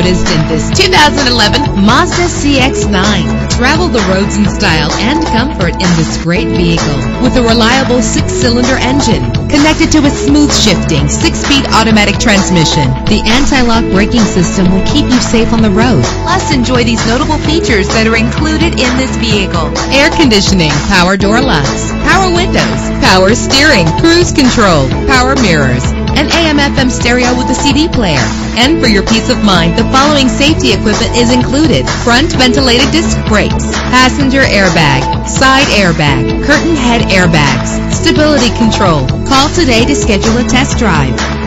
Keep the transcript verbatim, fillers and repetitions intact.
road is in this two thousand eleven Mazda C X nine. Travel the roads in style and comfort in this great vehicle with a reliable six-cylinder engine connected to a smooth shifting six-speed automatic transmission. The anti-lock braking system will keep you safe on the road. Plus, enjoy these notable features that are included in this vehicle: air conditioning, power door locks, power windows, power steering, cruise control, power mirrors, an A M F M stereo with a C D player. And for your peace of mind, the following safety equipment is included: front ventilated disc brakes, passenger airbag, side airbag, curtain head airbags, stability control. Call today to schedule a test drive.